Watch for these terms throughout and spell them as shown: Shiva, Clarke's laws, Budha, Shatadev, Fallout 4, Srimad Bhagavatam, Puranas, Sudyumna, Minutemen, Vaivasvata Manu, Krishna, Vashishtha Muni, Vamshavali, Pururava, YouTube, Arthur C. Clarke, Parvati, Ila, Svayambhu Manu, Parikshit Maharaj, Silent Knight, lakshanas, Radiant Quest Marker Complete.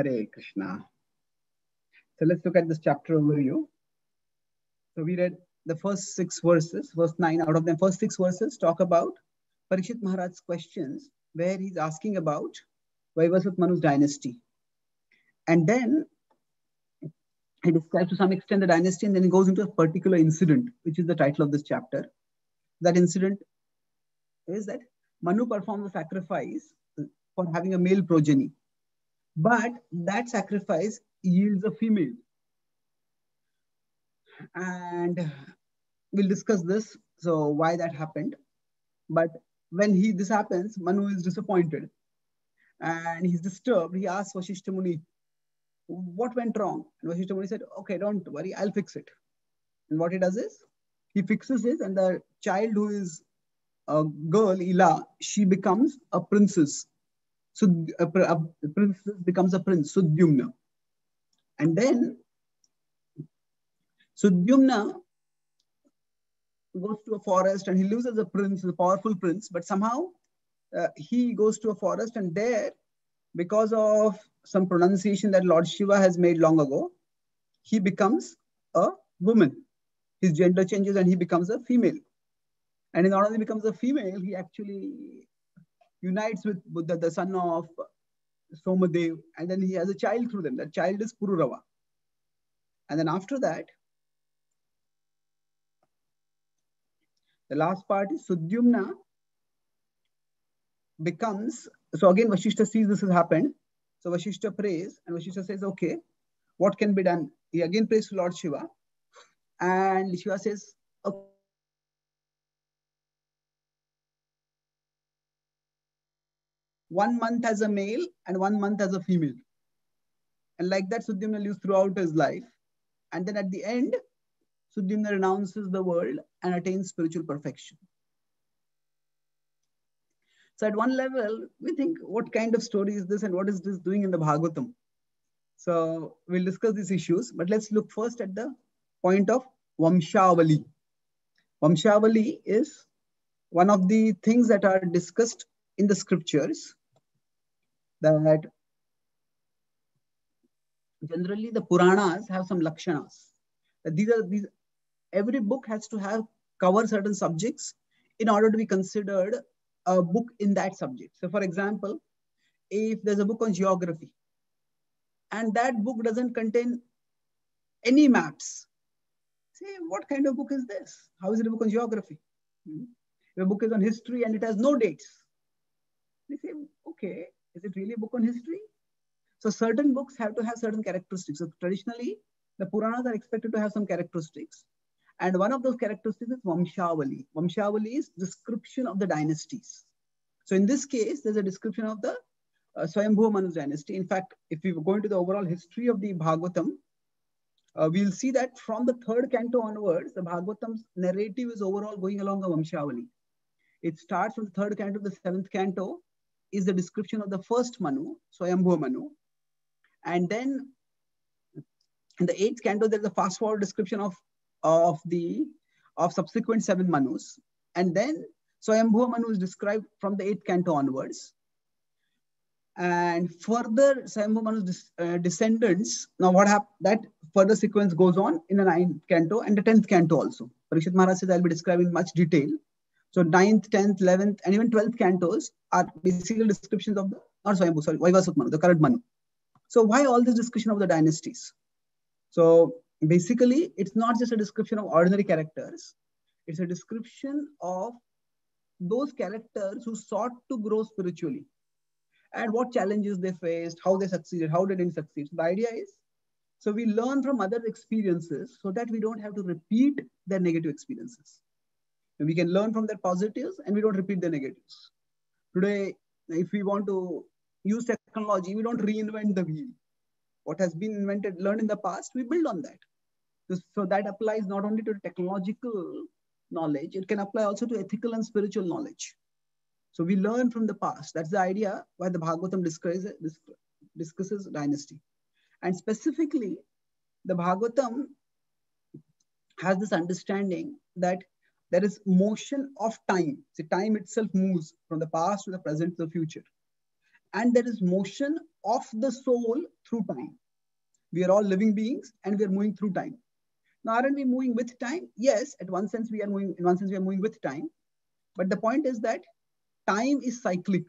Hare Krishna. So let's look at this chapter overview. So we read the first 6 verses, verse 9 out of them. First 6 verses talk about Parikshit Maharaj's questions, where he's asking about Vaivasvata Manu's dynasty. And then he describes to some extent the dynasty, and then he goes into a particular incident, which is the title of this chapter. That incident is that Manu performed the sacrifice for having a male progeny, but that sacrifice yields a female. And we'll discuss this, so why that happened. But when this happens, Manu is disappointed and he's disturbed. He asks Vashishtha Muni, what went wrong? And Vashishtha Muni said, okay, don't worry, I'll fix it. And what he does is, he fixes it, and the child, who is a girl, Ila, she becomes a princess. So a princess becomes a prince, Sudyumna. And then Sudyumna goes to a forest and he lives as a prince, a powerful prince, but somehow he goes to a forest, and there, because of some pronunciation that Lord Shiva has made long ago, he becomes a woman. His gender changes and he becomes a female. And he not only becomes a female, he actually unites with Budha, the son of Shatadev, and then he has a child through them. That child is Pururava. And then after that, the last part is Sudyumna becomes, so again Vashishtha sees this has happened. So Vashishtha prays, and Vashishtha says, okay, what can be done? He again prays to Lord Shiva, and Shiva says, okay, one month as a male and one month as a female. And like that, Sudyumna lives throughout his life. And then at the end, Sudyumna renounces the world and attains spiritual perfection. So at one level, we think, what kind of story is this, and what is this doing in the Bhagavatam? So we'll discuss these issues, but let's look first at the point of Vamshavali. Vamshavali is one of the things that are discussed in the scriptures, that generally the Puranas have some lakshanas. These every book has to cover certain subjects in order to be considered a book in that subject. So for example, if there's a book on geography and that book doesn't contain any maps, say, what kind of book is this? How is it a book on geography? If a book is on history and it has no dates, they say, okay, is it really a book on history? So certain books have to have certain characteristics. So traditionally, the Puranas are expected to have some characteristics. And one of those characteristics is Vamshavali. Vamshavali is description of the dynasties. So in this case, there's a description of the Svayambhu Manu's dynasty. In fact, if we go into the overall history of the Bhagavatam, we'll see that from the 3rd canto onwards, the Bhagavatam's narrative is overall going along a Vamshavali. It starts from the 3rd canto to the 7th canto, is the description of the first Manu, Svayambhu Manu. And then in the 8th canto, there's a fast forward description of subsequent 7 Manus. And then Svayambhu Manu is described from the 8th canto onwards. And further Svayambhu Manu's descendants, now what happened, that further sequence goes on in the 9th canto and the 10th canto also. Parikshit Maharaj says, I'll be describing in much detail. So 9th, 10th, 11th, and even 12th cantos are basically descriptions of the, not Svayambhu, sorry, Vaivasvata Manu, the current Manu. So why all this discussion of the dynasties? So basically, it's not just a description of ordinary characters. It's a description of those characters who sought to grow spiritually and what challenges they faced, how they succeeded, how they didn't succeed. So the idea is, so we learn from others' experiences so that we don't have to repeat their negative experiences. And we can learn from their positives and we don't repeat their negatives. Today, if we want to use technology, we don't reinvent the wheel. What has been invented, learned in the past, we build on that. So that applies not only to technological knowledge, it can apply also to ethical and spiritual knowledge. So we learn from the past. That's the idea why the Bhagavatam discusses dynasty. And specifically, the Bhagavatam has this understanding that there is motion of time. See, time itself moves from the past to the present to the future. And there is motion of the soul through time. We are all living beings and we are moving through time. Now, aren't we moving with time? Yes, at one sense we are moving, in one sense we are moving with time. But the point is that time is cyclic.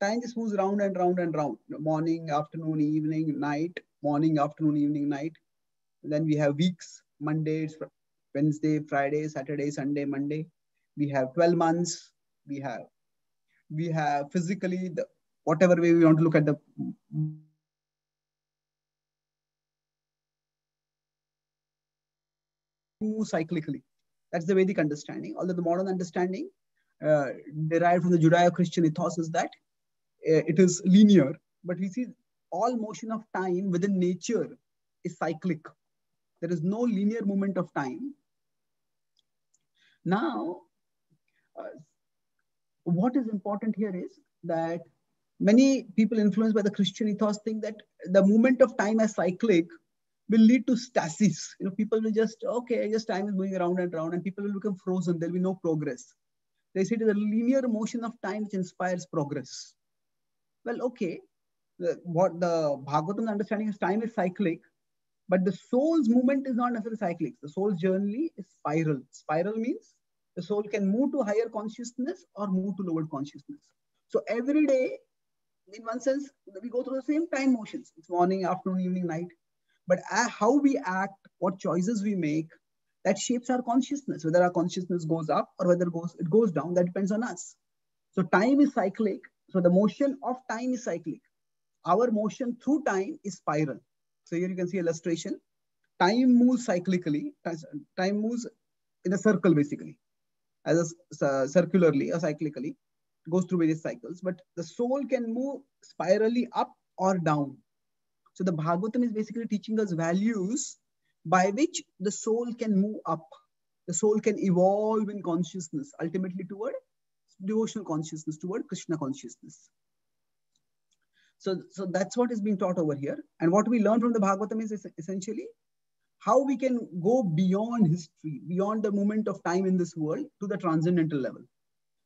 Time just moves round and round and round. Morning, afternoon, evening, night. Morning, afternoon, evening, night. And then we have weeks, Mondays, Wednesday, Friday, Saturday, Sunday, Monday. We have 12 months. We have physically, the whatever way we want to look at the cyclically. That's the Vedic understanding. Although the modern understanding derived from the Judeo-Christian ethos is that it is linear, but we see all motion of time within nature is cyclic. There is no linear movement of time. Now, what is important here is that many people influenced by the Christian ethos think that the movement of time as cyclic will lead to stasis. You know, people will just, okay, just time is going around and around and people will become frozen. There'll be no progress. They say it is a linear motion of time which inspires progress. Well, okay, what the Bhagavatam's understanding is time is cyclic, but the soul's movement is not necessarily cyclic. The soul's journey is spiral. Spiral means the soul can move to higher consciousness or move to lower consciousness. So every day, in one sense, we go through the same time motions. It's morning, afternoon, evening, night. But how we act, what choices we make, that shapes our consciousness. Whether our consciousness goes up or whether it goes down, that depends on us. So time is cyclic. So the motion of time is cyclic. Our motion through time is spiral. So here you can see illustration. Time moves cyclically. Time moves in a circle basically. As a, circularly or cyclically, it goes through various cycles. But the soul can move spirally up or down. So the Bhagavatam is basically teaching us values by which the soul can move up. The soul can evolve in consciousness, ultimately toward devotional consciousness, toward Krishna consciousness. So that's what is being taught over here. And what we learn from the Bhagavatam is essentially how we can go beyond history, beyond the moment of time in this world to the transcendental level.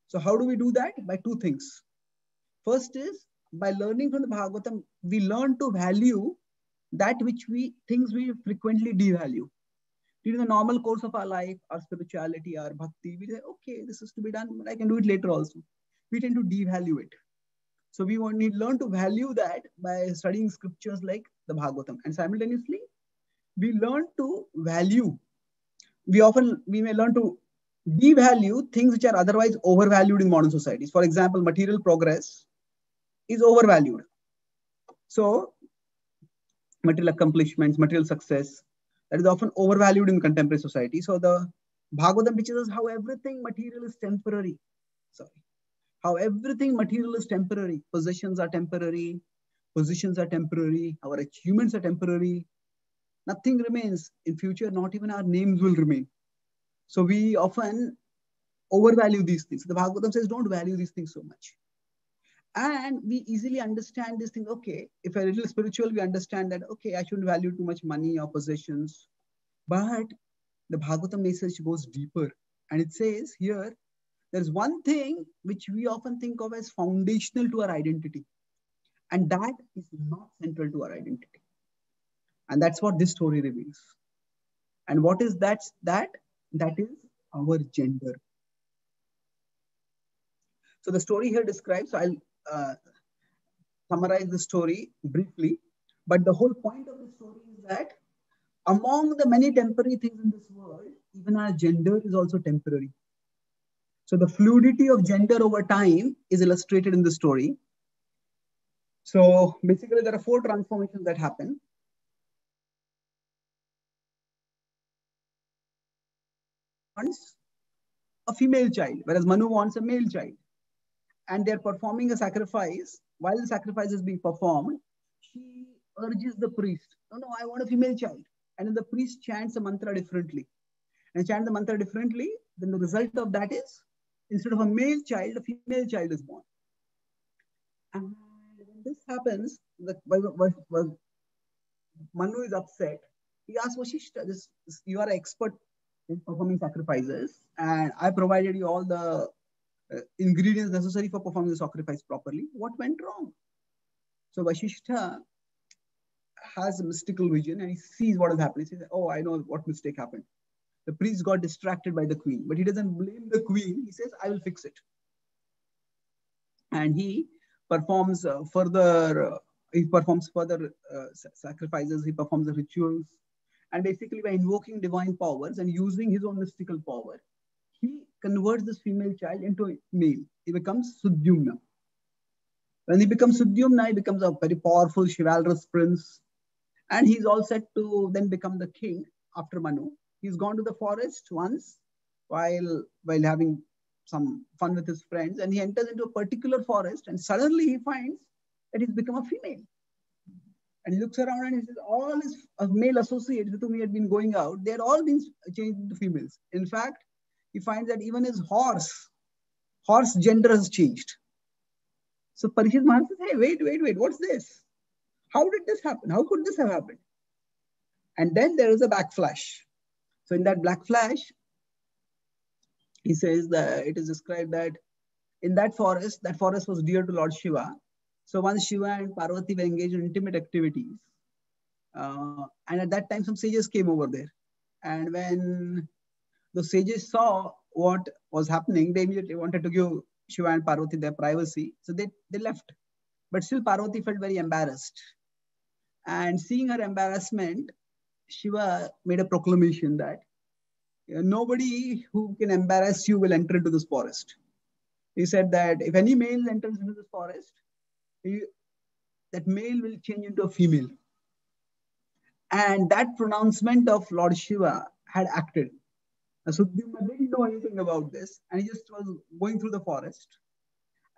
So how do we do that? By two things. First is, by learning from the Bhagavatam, we learn to value that which we frequently devalue. During the normal course of our life, our spirituality, our bhakti, we say, okay, this is to be done, but I can do it later also. We tend to devalue it. So we want to learn to value that by studying scriptures like the Bhagavatam. And simultaneously, we learn to value. We may learn to devalue things which are otherwise overvalued in modern societies. For example, material progress is overvalued. So material accomplishments, material success, that is often overvalued in contemporary society. So the Bhagavatam teaches us how everything material is temporary. How everything material is temporary. Possessions are temporary. Positions are temporary. Our achievements are temporary. Nothing remains. In future, not even our names will remain. So we often overvalue these things. The Bhagavatam says don't value these things so much. And we easily understand this thing, okay, if a little spiritual, we understand that, okay, I shouldn't value too much money or possessions. But the Bhagavatam message goes deeper. And it says here, there's one thing which we often think of as foundational to our identity. And that is not central to our identity. And that's what this story reveals. And what is that? That is our gender. So the story here describes, so I'll summarize the story briefly, but the whole point of the story is that among the many temporary things in this world, even our gender is also temporary. So the fluidity of gender over time is illustrated in the story. So basically there are four transformations that happen. Wants a female child, whereas Manu wants a male child. And they're performing a sacrifice. While the sacrifice is being performed, she urges the priest, no, no, I want a female child. And then the priest chants the mantra differently. And chant the mantra differently, then the result of that is, instead of a male child, a female child is born. And when this happens, Manu is upset. He asks Vashishtha, you are an expert in performing sacrifices, and I provided you all the ingredients necessary for performing the sacrifice properly. What went wrong? So Vashishtha has a mystical vision and he sees what is happening. He says, oh, I know what mistake happened. The priest got distracted by the queen, but he doesn't blame the queen. He says, I will fix it. And he performs further sacrifices. He performs the rituals. And basically by invoking divine powers and using his own mystical power, he converts this female child into a male. He becomes Sudyumna. When he becomes Sudyumna, he becomes a very powerful chivalrous prince. And he's all set to then become the king after Manu. He's gone to the forest once while having some fun with his friends, and he enters into a particular forest and suddenly he finds that he's become a female. And he looks around and he says, all his male associates with whom he had been going out, they're all being changed into females. In fact, he finds that even his horse gender has changed. So Parikshit Maharaj says, hey, wait, what's this? How did this happen? How could this have happened? And then there is a backflash. So in that black flash, he says that it is described that in that forest was dear to Lord Shiva. So once Shiva and Parvati were engaged in intimate activities. And at that time, some sages came over there. And when the sages saw what was happening, they immediately wanted to give Shiva and Parvati their privacy. So they left. But still Parvati felt very embarrassed. And seeing her embarrassment, Shiva made a proclamation that nobody who can embarrass you will enter into this forest. He said that if any male enters into this forest, that male will change into a female. And that pronouncement of Lord Shiva had acted. Sudyumna didn't know anything about this, and he just was going through the forest.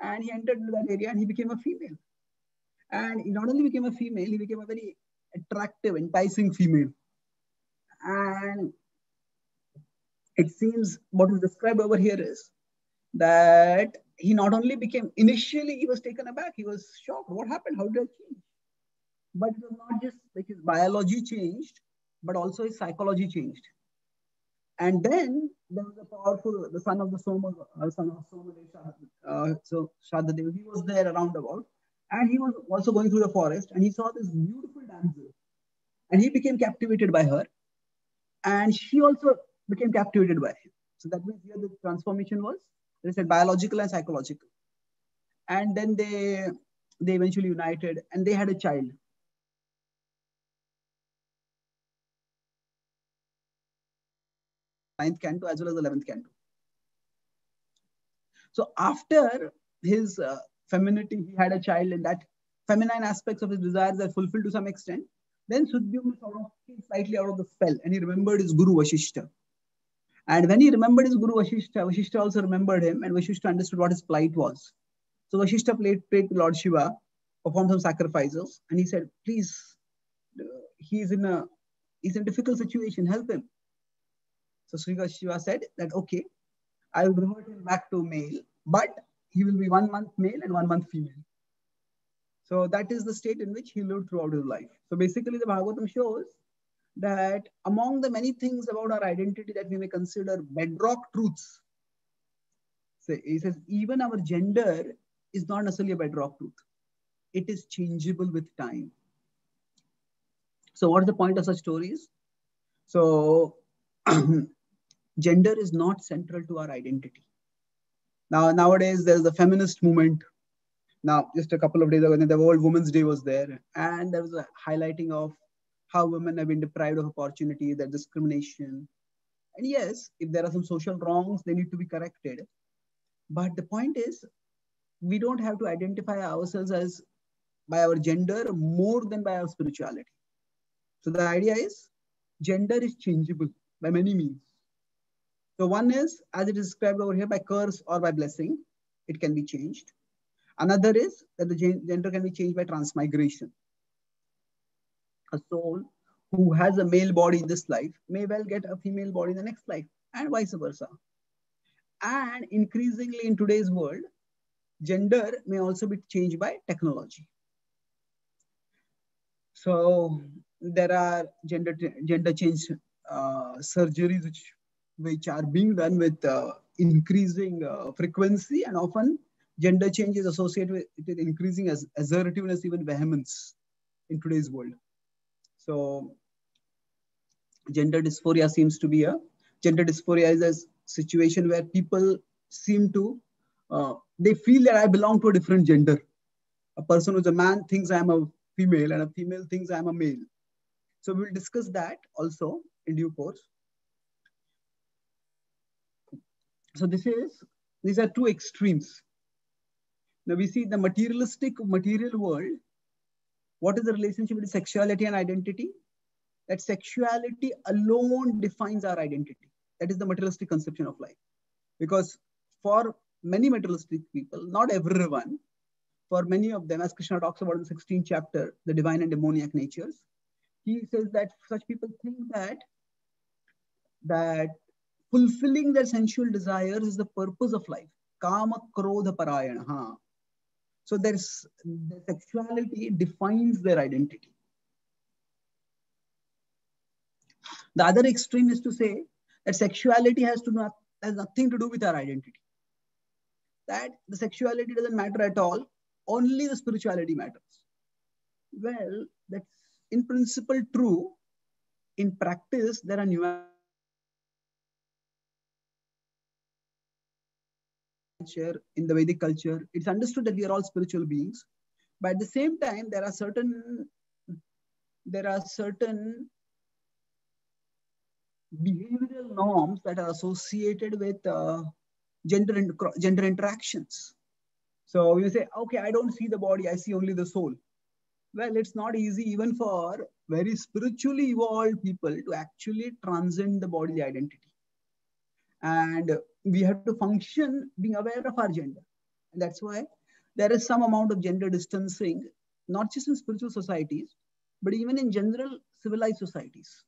And he entered into that area and he became a female. And he not only became a female, he became a very attractive, enticing female. And it seems what is described over here is that he not only became, initially he was taken aback, he was shocked. What happened? How did I change? But it was not just like his biology changed, but also his psychology changed. And then there was a powerful, the son of the Soma, so Shatadev, he was there around about. And he was also going through the forest and he saw this beautiful damsel and he became captivated by her. And she also became captivated by him. So that means here the transformation was, they said, biological and psychological. And then they eventually united and they had a child. Ninth canto as well as the 11th canto. So after his femininity, he had a child, and that feminine aspects of his desires are fulfilled to some extent. Then Sudyumna sort of came slightly out of the spell and he remembered his Guru Vashishtha. And when he remembered his Guru Vashishtha, Vashishtha also remembered him, and Vashishtha understood what his plight was. So Vashishtha prayed to Lord Shiva, performed some sacrifices, and he said, please, he's in a difficult situation, help him. So Sri Shiva said that, okay, I will revert him back to male, but he will be 1 month male and 1 month female. So that is the state in which he lived throughout his life. So basically the Bhagavatam shows that among the many things about our identity that we may consider bedrock truths, so he says even our gender is not necessarily a bedrock truth. It is changeable with time. So what is the point of such stories? So gender is not central to our identity. Now, nowadays, there's the feminist movement. Now, just a couple of days ago, the World Women's Day was there. And there was a highlighting of how women have been deprived of opportunity, their discrimination. And yes, if there are some social wrongs, they need to be corrected. But the point is, we don't have to identify ourselves as by our gender more than by our spirituality. So the idea is, gender is changeable by many means. So one is, as it is described over here, by curse or by blessing, it can be changed. Another is that the gender can be changed by transmigration. A soul who has a male body in this life may well get a female body in the next life, and vice versa. And increasingly in today's world, gender may also be changed by technology. So there are gender change surgeries which are being done with increasing frequency and often Gender change is associated with increasing assertiveness, even vehemence in today's world. So gender dysphoria is a situation where people seem to they feel that I belong to a different gender. A person who's a man thinks I am a female, and a female thinks I am a male. So we will discuss that also in due course. So these are two extremes. Now we see the material world. What is the relationship between sexuality and identity? That sexuality alone defines our identity. That is the materialistic conception of life. Because for many materialistic people, not everyone, for many of them, as Krishna talks about in the 16th chapter, the divine and demoniac natures, he says that such people think that fulfilling their sensual desires is the purpose of life. Kama krodha parayana. So their sexuality defines their identity. The other extreme is to say that sexuality has nothing to do with our identity. That the sexuality doesn't matter at all. Only the spirituality matters. Well, that's in principle true. In practice, there are nuances. In the Vedic culture, it's understood that we are all spiritual beings, but at the same time, there are certain behavioral norms that are associated with gender interactions. So you say, okay, I don't see the body; I see only the soul. Well, it's not easy even for very spiritually evolved people to actually transcend the bodily identity, and we have to function being aware of our gender. And that's why there is some amount of gender distancing, not just in spiritual societies, but even in general civilized societies.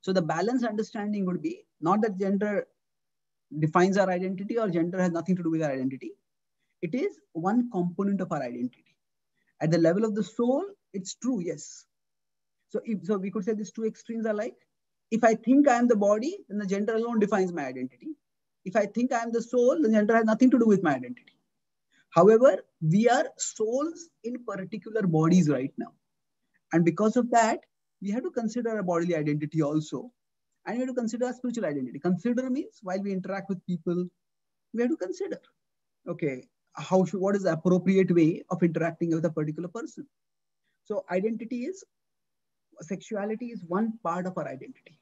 So the balanced understanding would be not that gender defines our identity or gender has nothing to do with our identity. It is one component of our identity. At the level of the soul, it's true, yes. So we could say these two extremes are like, if I think I am the body, then the gender alone defines my identity. If I think I am the soul, the gender has nothing to do with my identity. However, we are souls in particular bodies right now. And because of that, we have to consider our bodily identity also. And we have to consider our spiritual identity. Consider means while we interact with people, we have to consider, okay, what is the appropriate way of interacting with a particular person? So sexuality is one part of our identity.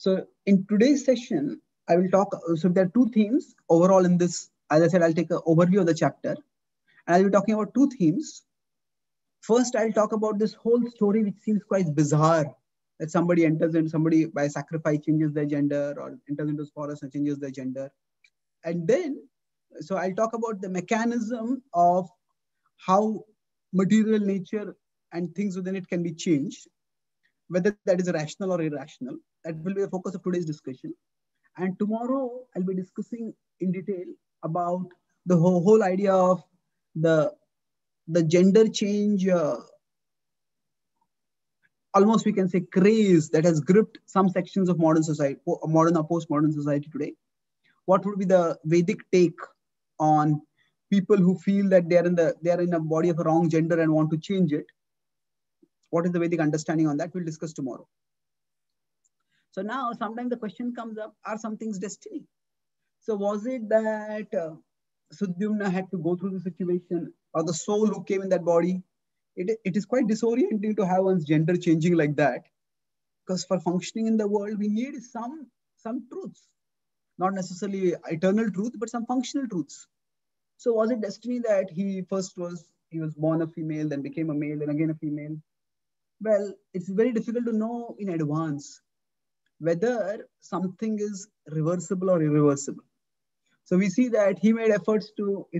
So in today's session, I will talk. So there are two themes overall in this. As I said, I'll take an overview of the chapter, and I'll be talking about two themes. First, I'll talk about this whole story, which seems quite bizarre, that somebody enters and somebody by sacrifice changes their gender, or enters into forest and changes their gender. And then, so I'll talk about the mechanism of how material nature and things within it can be changed, whether that is rational or irrational. That will be the focus of today's discussion. And tomorrow I'll be discussing in detail about the whole idea of the gender change, almost we can say craze, that has gripped some sections of modern society, modern or postmodern society today. What would be the Vedic take on people who feel that they are in a body of a wrong gender and want to change it? What is the Vedic understanding on that? We'll discuss tomorrow. So now, sometimes the question comes up: are some things destiny? So was it that Sudyumna had to go through the situation, or the soul who came in that body? It is quite disorienting to have one's gender changing like that, because for functioning in the world, we need some truths, not necessarily eternal truth, but some functional truths. So was it destiny that he was born a female, then became a male, then again a female? Well, it's very difficult to know in advance whether something is reversible or irreversible. So we see that his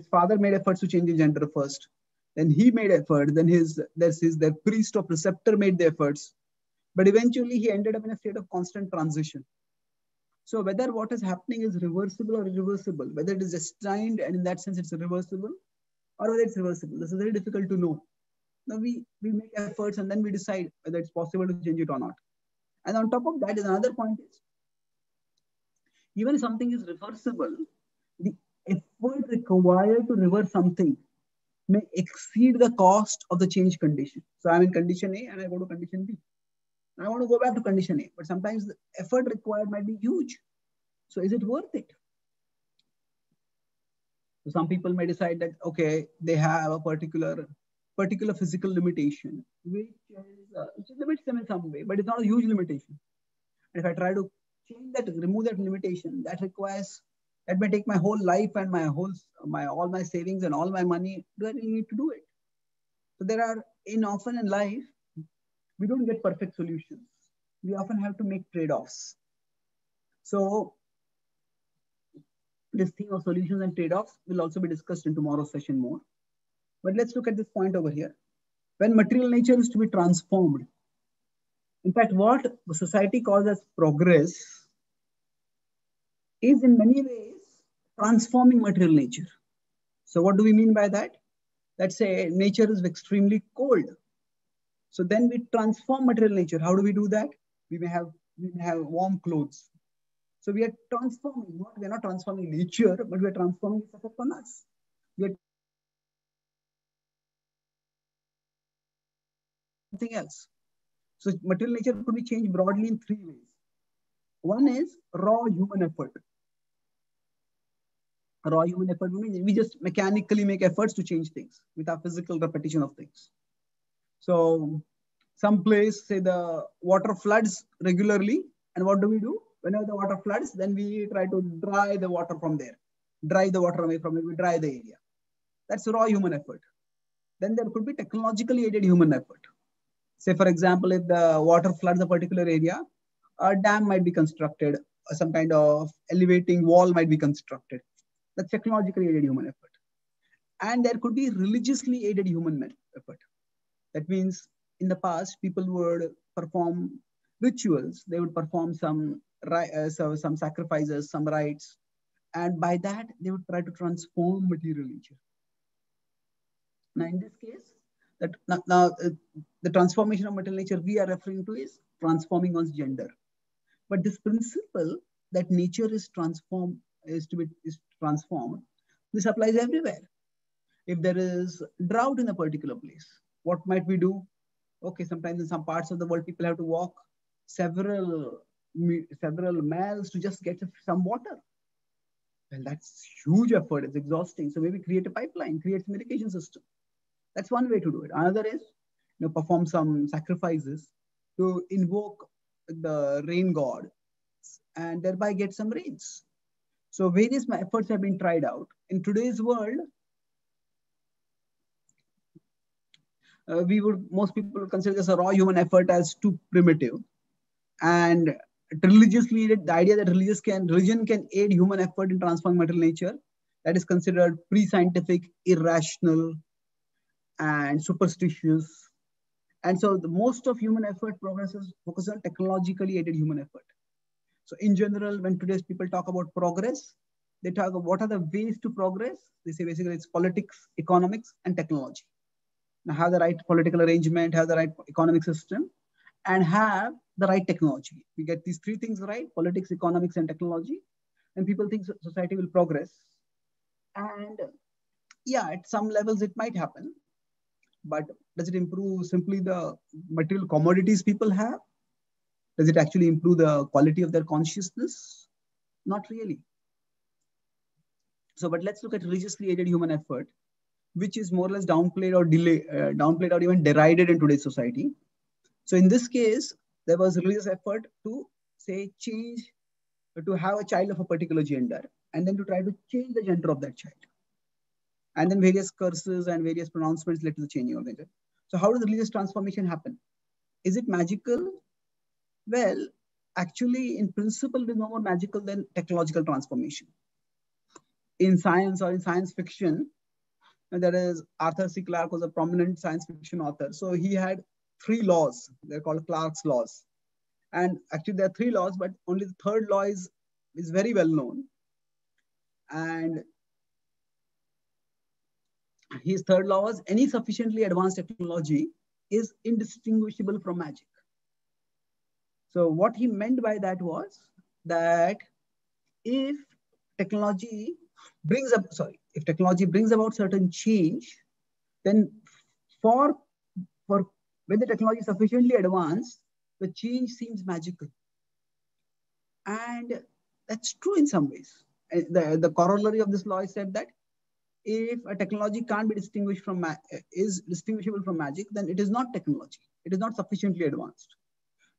father made efforts to change his gender first. Then he made effort. Then their priest or preceptor made the efforts. But eventually he ended up in a state of constant transition. So whether what is happening is reversible or irreversible, whether it is destined and in that sense it's irreversible, or whether it's reversible, this is very difficult to know. Now we make efforts and then we decide whether it's possible to change it or not. And on top of that, another point is, even if something is reversible, the effort required to reverse something may exceed the cost of the change condition. So I'm in condition A and I go to condition B. I want to go back to condition A, but sometimes the effort required might be huge. So is it worth it? So some people may decide that, okay, they have a particular physical limitation, which limits them in some way, but it's not a huge limitation. And if I try to change that, remove that limitation, that may take my whole life and my whole, all my savings and all my money. Do I really need to do it? So there are, often in life, we don't get perfect solutions. We often have to make trade-offs. So this thing of solutions and trade-offs will also be discussed in tomorrow's session more. But let's look at this point over here. When material nature is to be transformed, in fact, what society calls as progress is in many ways transforming material nature. So what do we mean by that? Let's say nature is extremely cold. So then we transform material nature. How do we do that? We may have warm clothes. So we are transforming, we are not transforming nature, but we are transforming its effect on us. Something else. So material nature could be changed broadly in three ways. One is raw human effort. Raw human effort means we just mechanically make efforts to change things with our physical repetition of things. So some place, say the water floods regularly, and what do? Whenever the water floods, then we try to dry the water from there, dry the water away from it, we dry the area. That's raw human effort. Then there could be technologically aided human effort. Say, for example, if the water floods a particular area, a dam might be constructed, or some kind of elevating wall might be constructed. That's technologically aided human effort. And there could be religiously aided human effort. That means in the past, people would perform rituals. They would perform some sacrifices, some rites. And by that, they would try to transform material nature. Now, in this case, the transformation of material nature we are referring to is transforming one's gender. But this principle that nature is transformed, this applies everywhere. If there is drought in a particular place, what might we do? Okay, sometimes in some parts of the world, people have to walk several miles to just get some water. Well, that's huge effort, it's exhausting. So maybe create a pipeline, create an irrigation system. That's one way to do it. Another is perform some sacrifices to invoke the rain god and thereby get some rains. So various efforts have been tried out. In today's world, most people would consider this a raw human effort as too primitive. And religiously, the idea that religion can aid human effort in transforming material nature, that is considered pre-scientific, irrational, and superstitious. And so the most of human effort progresses focus on technologically aided human effort. So in general, when today's people talk about progress, they talk about what are the ways to progress. They say basically it's politics, economics, and technology. Now have the right political arrangement, have the right economic system, and have the right technology. We get these three things right, politics, economics, and technology, and people think society will progress. And yeah, at some levels it might happen. But does it improve simply the material commodities people have? Does it actually improve the quality of their consciousness? Not really. So, but let's look at religiously aided human effort, which is more or less downplayed or downplayed or even derided in today's society. So in this case, there was a religious effort to say change, to have a child of a particular gender and then to try to change the gender of that child. And then various curses and various pronouncements led to the changing of nature. So how does religious transformation happen? Is it magical? Well, actually, in principle, it is no more magical than technological transformation. In science or in science fiction, there is Arthur C. Clarke was a prominent science fiction author. So he had three laws. They're called Clarke's laws. And actually, there are three laws, but only the third law is very well known. And his third law was any sufficiently advanced technology is indistinguishable from magic. So what he meant by that was that if technology brings about certain change, then for when the technology is sufficiently advanced, the change seems magical, and that's true in some ways. The corollary of this law is said that if a technology can't be distinguished from is distinguishable from magic, then it is not technology. It is not sufficiently advanced.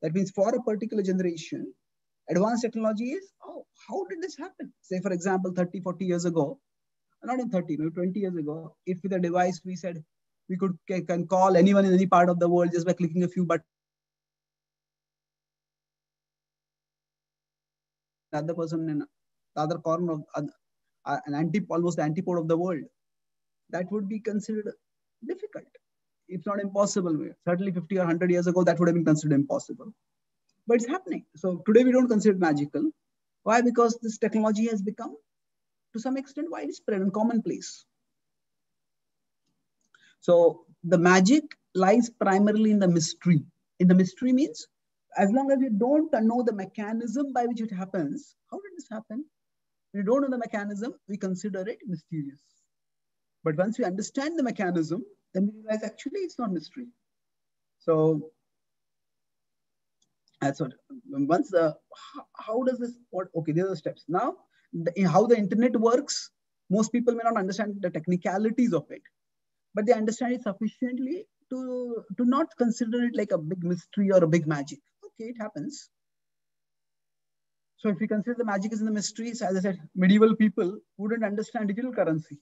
That means for a particular generation, advanced technology is, oh, how did this happen? Say, for example, 30, 40 years ago, not in 30, maybe 20 years ago, if with a device we said we can call anyone in any part of the world just by clicking a few buttons, another person in the other corner of almost antipode of the world, that would be considered difficult. It's not impossible. Certainly 50 or 100 years ago, that would have been considered impossible. But it's happening. So today we don't consider it magical. Why? Because this technology has become, to some extent, widespread and commonplace. So the magic lies primarily in the mystery. In the mystery means, as long as you don't know the mechanism by which it happens, how did this happen? When you don't know the mechanism, we consider it mysterious. But once we understand the mechanism, then we realize actually it's not mystery. So that's what. Once how does this? What? Okay, these are the steps. Now, how the internet works. Most people may not understand the technicalities of it, but they understand it sufficiently to not consider it like a big mystery or a big magic. Okay, it happens. So if we consider the magic is in the mysteries, as I said, medieval people wouldn't understand digital currency.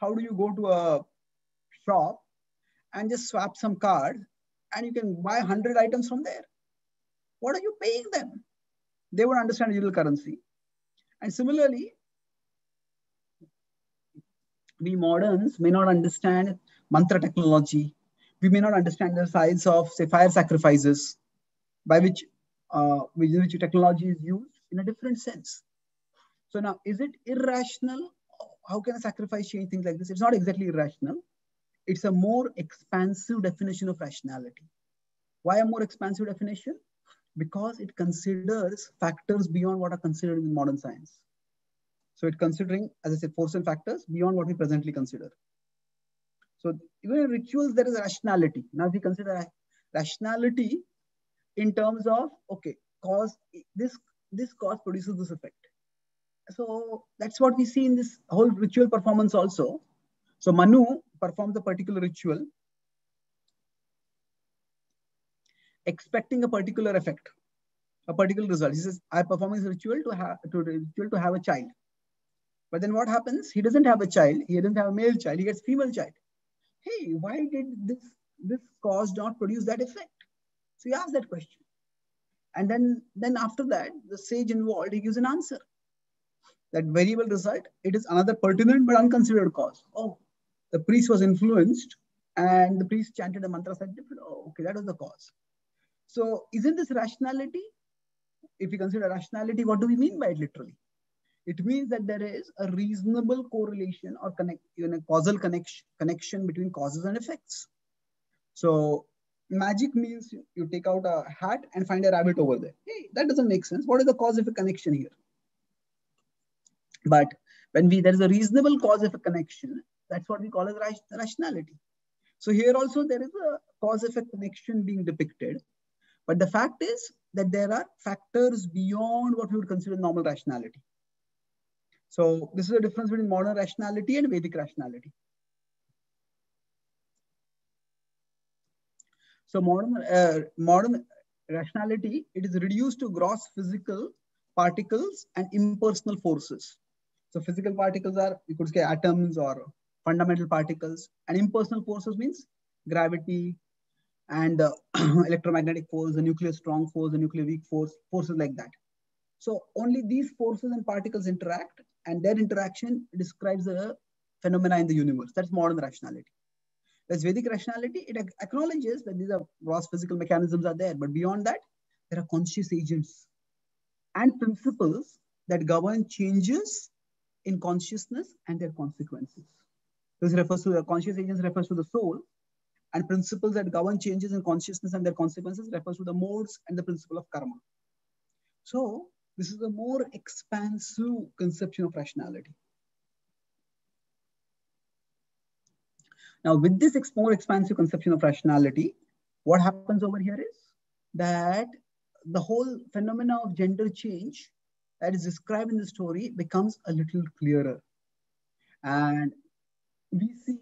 How do you go to a shop and just swap some card and you can buy 100 items from there? What are you paying them? They won't understand digital currency. And similarly, we moderns may not understand mantra technology. We may not understand the science of, say, fire sacrifices, by which technology is used in a different sense. So now, is it irrational? How can a sacrifice change things like this? It's not exactly irrational. It's a more expansive definition of rationality. Why a more expansive definition? Because it considers factors beyond what are considered in modern science. So it's considering, as I said, force and factors beyond what we presently consider. So even in rituals, there is a rationality. Now, if we consider rationality in terms of, okay, cause this cause produces this effect. So that's what we see in this whole ritual performance also. So Manu performs a particular ritual, expecting a particular effect, a particular result. He says, I perform this ritual to have a child. But then what happens? He doesn't have a child. He doesn't have a male child. He gets female child. Hey, why did this cause not produce that effect? So he asks that question. And then after that, the sage involved, he gives an answer. That variable result, it is another pertinent but unconsidered cause. Oh, the priest was influenced and the priest chanted a mantra, said, oh, okay, that was the cause. So isn't this rationality? If we consider rationality, what do we mean by it literally? It means that there is a reasonable correlation or causal connection between causes and effects. So magic means you take out a hat and find a rabbit over there. Hey, that doesn't make sense. What is the cause-effect connection here? But when there is a reasonable cause-effect connection, that's what we call as rationality. So here also there is a cause-effect connection being depicted. But the fact is that there are factors beyond what we would consider normal rationality. So this is the difference between modern rationality and Vedic rationality. So modern rationality, it is reduced to gross physical particles and impersonal forces. So physical particles are, you could say, atoms or fundamental particles, and impersonal forces means gravity and electromagnetic force, the nuclear strong force, the nuclear weak force, forces like that. So only these forces and particles interact, and their interaction describes the phenomena in the universe. That's modern rationality. As Vedic rationality, it acknowledges that these are gross physical mechanisms are there, but beyond that, there are conscious agents and principles that govern changes in consciousness and their consequences. This refers to the conscious agents, refers to the soul, and principles that govern changes in consciousness and their consequences refers to the modes and the principle of karma. So This is a more expansive conception of rationality. Now, with this more expansive conception of rationality, what happens over here is that the whole phenomena of gender change that is described in the story becomes a little clearer. And we see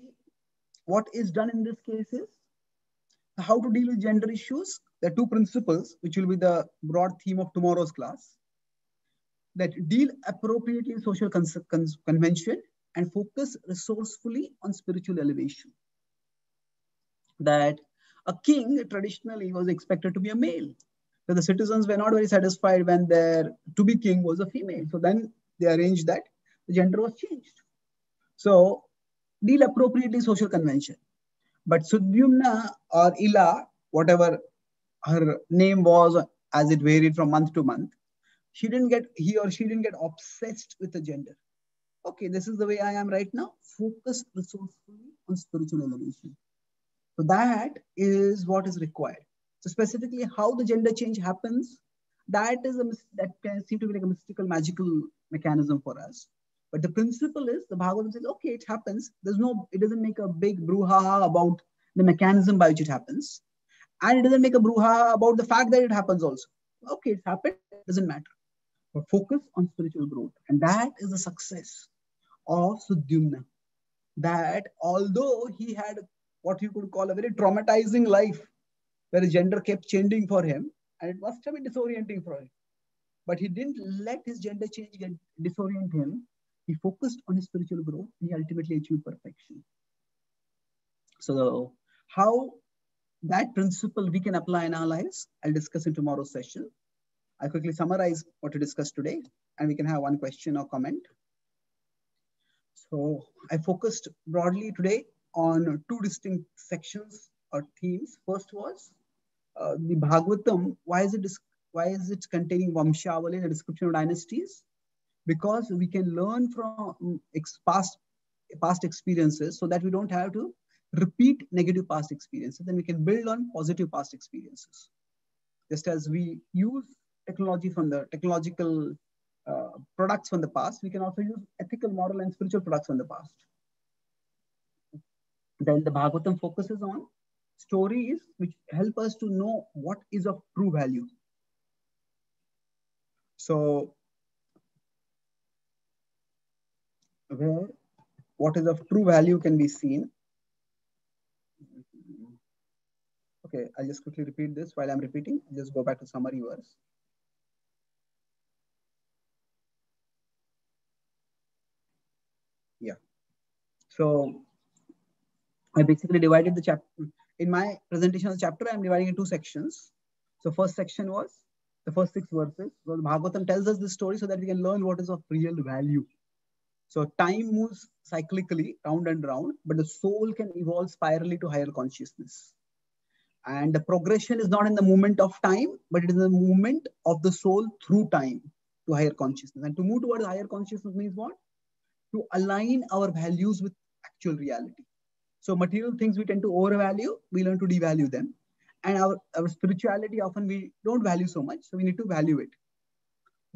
what is done in this case is how to deal with gender issues. There are two principles, which will be the broad theme of tomorrow's class, that deal appropriately with social convention and focus resourcefully on spiritual elevation. That a king traditionally was expected to be a male. So the citizens were not very satisfied when their to-be king was a female. So then they arranged that the gender was changed. So deal appropriately social convention. But Sudyumna or Ila, whatever her name was, as it varied from month to month, he or she didn't get obsessed with the gender. Okay, this is the way I am right now. Focus resourcefully on spiritual elevation. So that is what is required. So specifically how the gender change happens, that can seem to be like a mystical, magical mechanism for us. But the principle is, the Bhagavatam says, okay, it happens. It doesn't make a big brouhaha about the mechanism by which it happens. And it doesn't make a brouhaha about the fact that it happens also. Okay, it happened, it doesn't matter. But focus on spiritual growth. And that is the success of Sudyumna. That although he had what you could call a very traumatizing life, where his gender kept changing for him, and it must have been disorienting for him. But he didn't let his gender change disorient him. He focused on his spiritual growth and he ultimately achieved perfection. So how that principle we can apply in our lives, I'll discuss in tomorrow's session. I'll quickly summarize what we discussed today and we can have one question or comment. So I focused broadly today on two distinct sections or themes. First was the Bhagavatam. Why is it containing Vamshavali, the description of dynasties? Because we can learn from past experiences so that we don't have to repeat negative past experiences. Then we can build on positive past experiences. Just as we use technology from the technological products from the past, we can also use ethical, moral, and spiritual products from the past. Then the Bhagavatam focuses on stories which help us to know what is of true value. So, where what is of true value can be seen. Okay, I'll just quickly repeat this while I'm repeating. I'll just go back to summary verse. Yeah. So I basically divided the chapter. In my presentation of the chapter, I'm dividing in two sections. So first section was the first 6 verses. Well, Bhagavatam tells us this story so that we can learn what is of real value. So time moves cyclically round and round, but the soul can evolve spirally to higher consciousness. And the progression is not in the movement of time, but it is the movement of the soul through time to higher consciousness. And to move towards higher consciousness means what? To align our values with actual reality. So material things we tend to overvalue, we learn to devalue them. And our spirituality often we don't value so much, so we need to value it.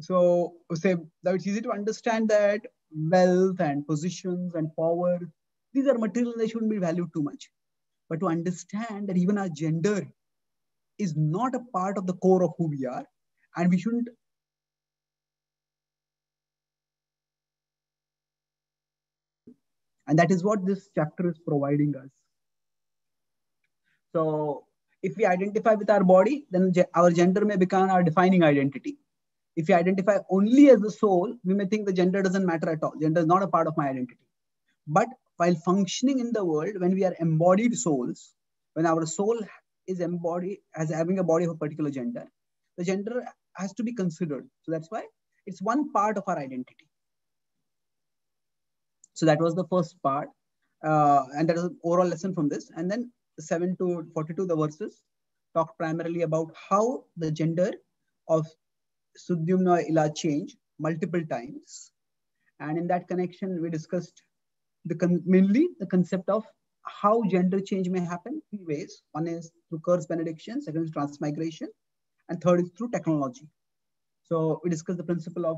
So say that it's easy to understand that wealth and positions and power, these are material, they shouldn't be valued too much. But to understand that even our gender is not a part of the core of who we are, and we shouldn't . And that is what this chapter is providing us. So if we identify with our body, then our gender may become our defining identity. If you identify only as the soul, we may think the gender doesn't matter at all. Gender is not a part of my identity. But while functioning in the world, when we are embodied souls, when our soul is embodied as having a body of a particular gender, the gender has to be considered. So that's why it's one part of our identity. So that was the first part. And that is an overall lesson from this. And then 7 to 42, the verses talk primarily about how the gender of Sudyumna Ila change multiple times, and in that connection we discussed mainly the concept of how gender change may happen 3 ways. One is through curse benediction, second is transmigration, and third is through technology. So we discussed the principle of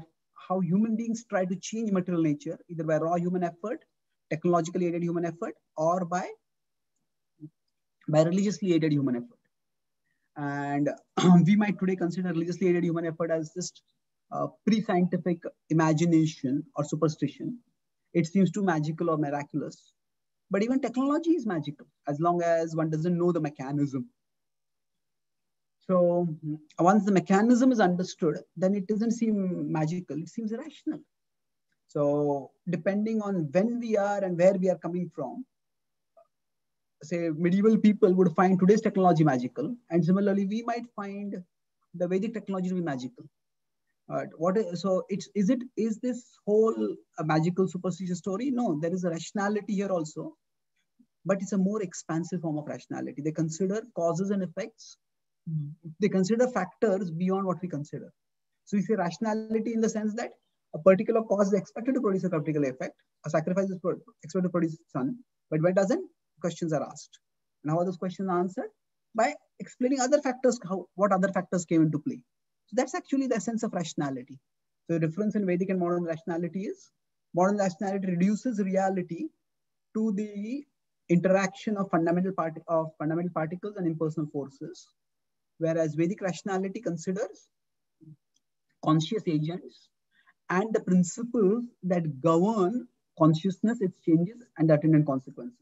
how human beings try to change material nature, either by raw human effort, technologically aided human effort, or by religiously aided human effort. And we might today consider religiously aided human effort as just pre-scientific imagination or superstition. It seems too magical or miraculous. But even technology is magical as long as one doesn't know the mechanism. So once the mechanism is understood, then it doesn't seem magical, it seems irrational. So depending on when we are and where we are coming from, say medieval people would find today's technology magical, and similarly we might find the Vedic technology to be magical. Is this whole a magical superstition story? No, there is a rationality here also, but it's a more expansive form of rationality. They consider causes and effects. They consider factors beyond what we consider. So we say rationality in the sense that a particular cause is expected to produce a particular effect. A sacrifice is expected to produce son, but when it doesn't, questions are asked. And how are those questions answered? By explaining other factors, what other factors came into play. So that's actually the essence of rationality. So the difference in Vedic and modern rationality is, modern rationality reduces reality to the interaction of fundamental particles and impersonal forces, whereas Vedic rationality considers conscious agents and the principles that govern consciousness, its changes, and the attendant consequences.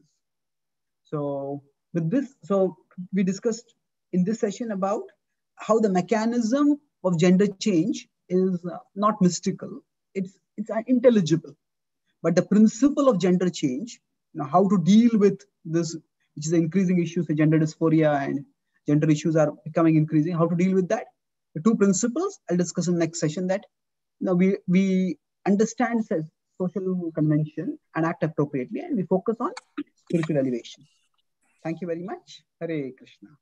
So with this, so we discussed in this session about how the mechanism of gender change is not mystical, it's intelligible. But the principle of gender change, how to deal with this, which is an increasing issue, say gender dysphoria and gender issues are becoming increasing, how to deal with that. The two principles I'll discuss in the next session, that we understand social convention and act appropriately, and we focus on spiritual elevation. Thank you very much. Hare Krishna.